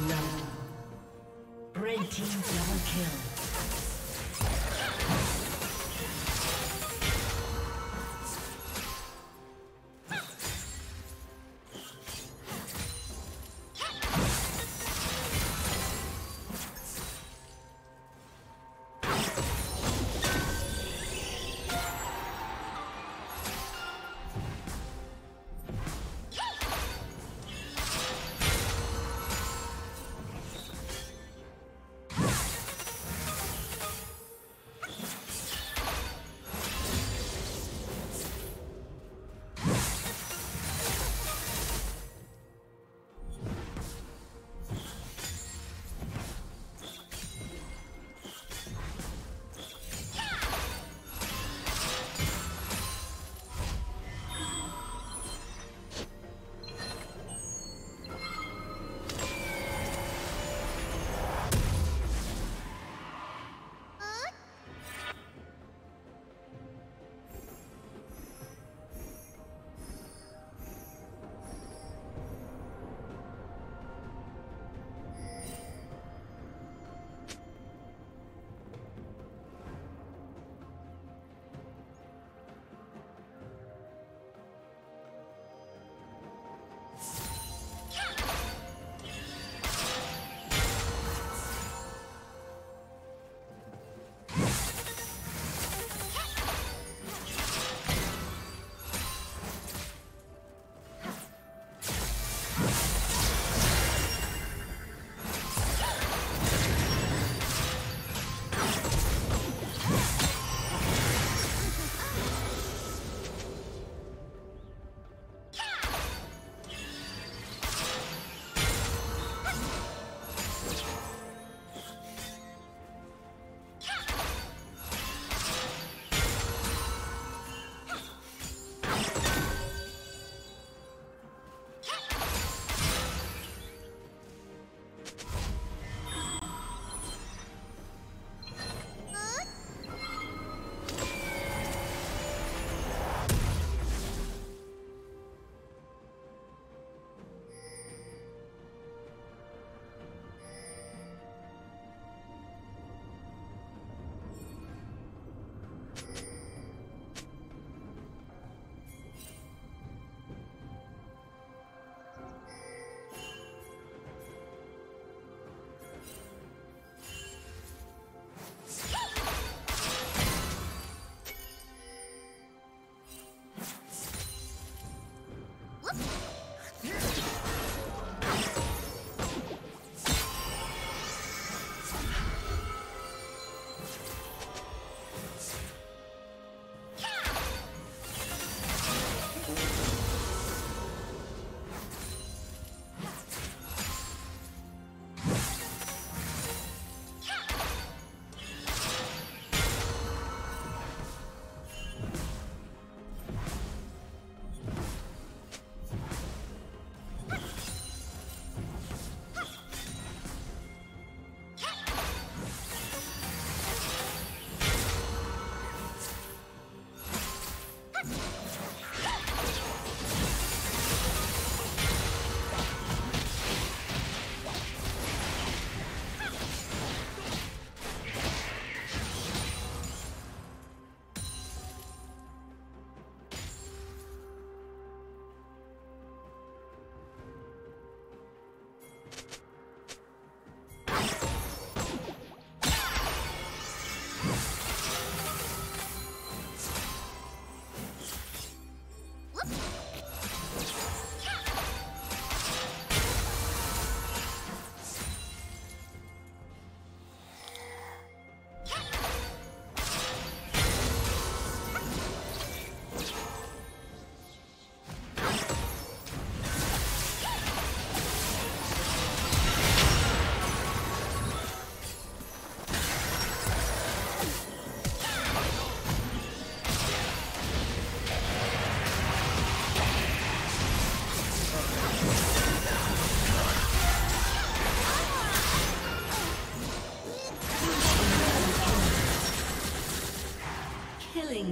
blood. Red team double kill.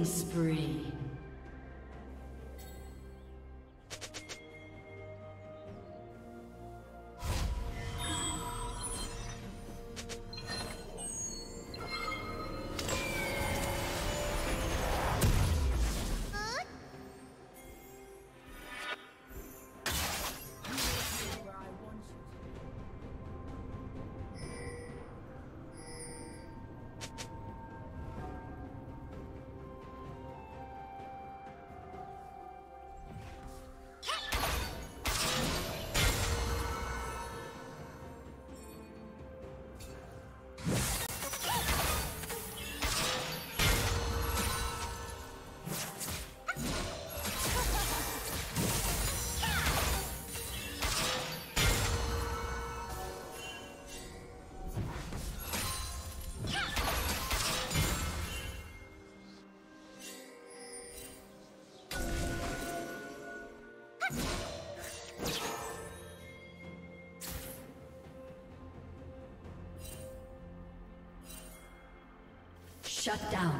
Spree. Shut down.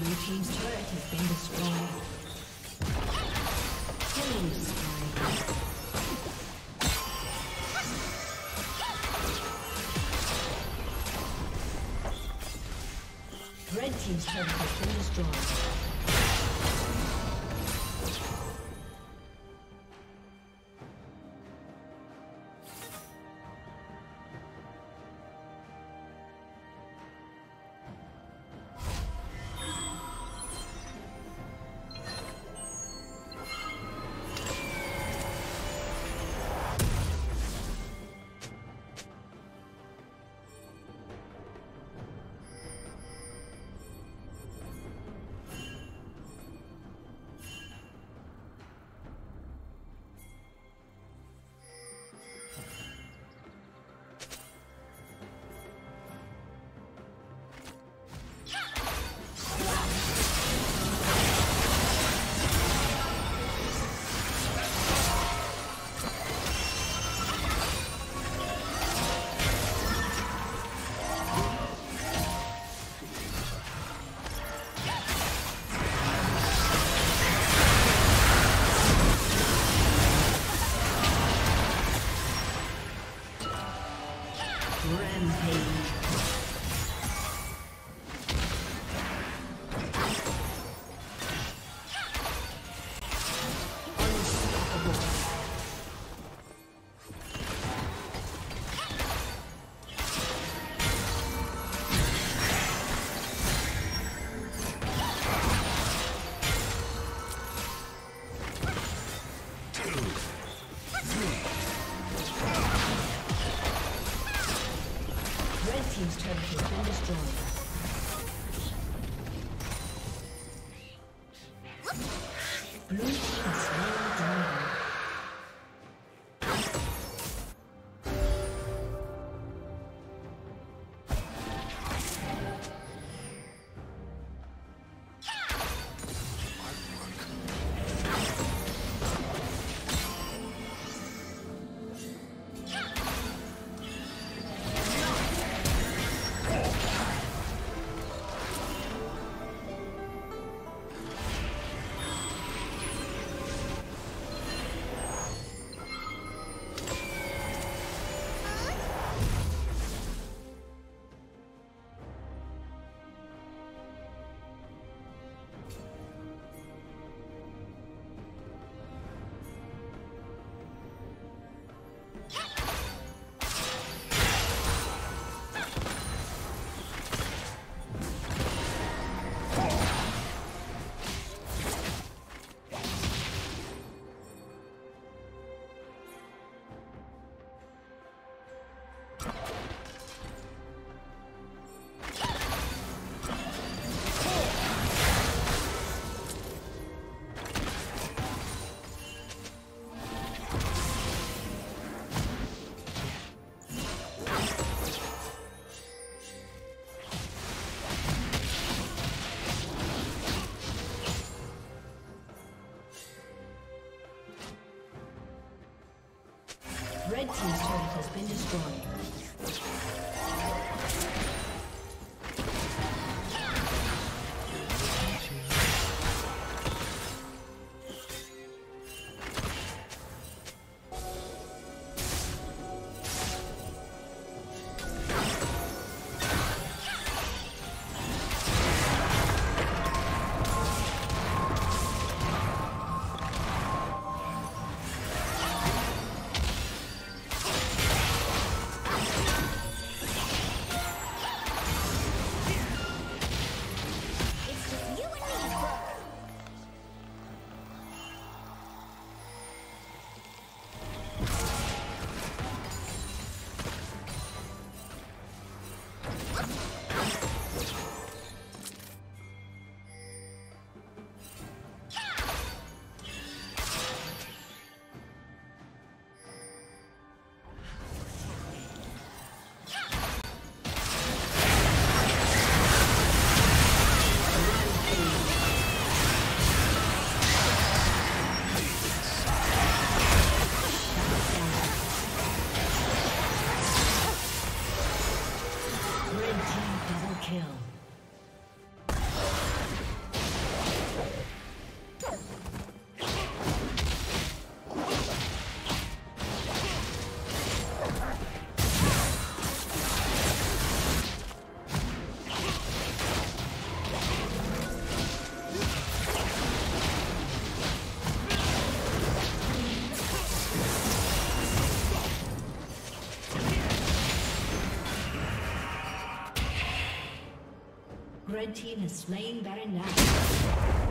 Blue team's turret has been destroyed. Killing spree. Red team's turret has been destroyed. Red team's turret has been destroyed. Red team has slain Baron Nashor.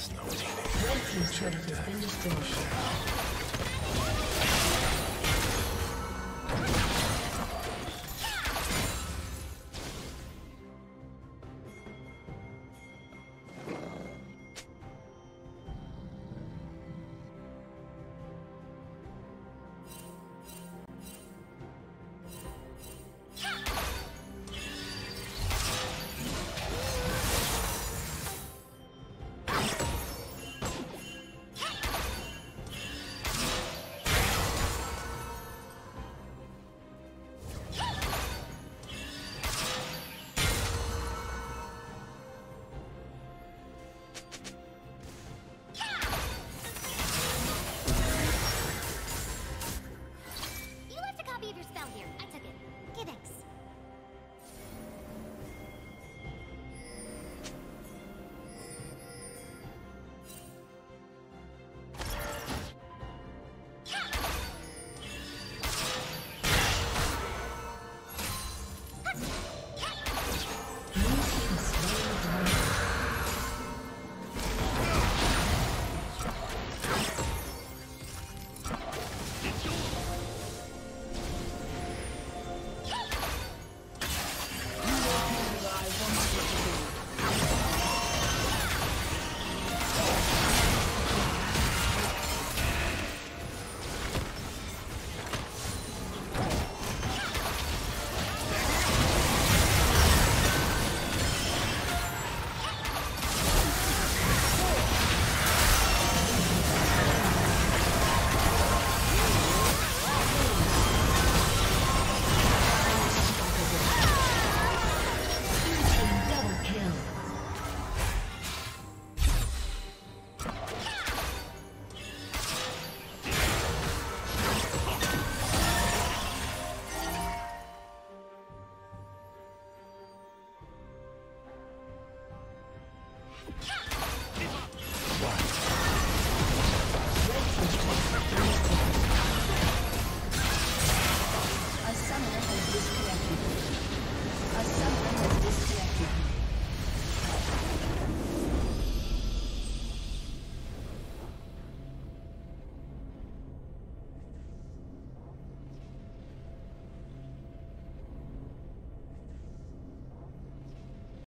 has no meaning. Your turret has been destroyed.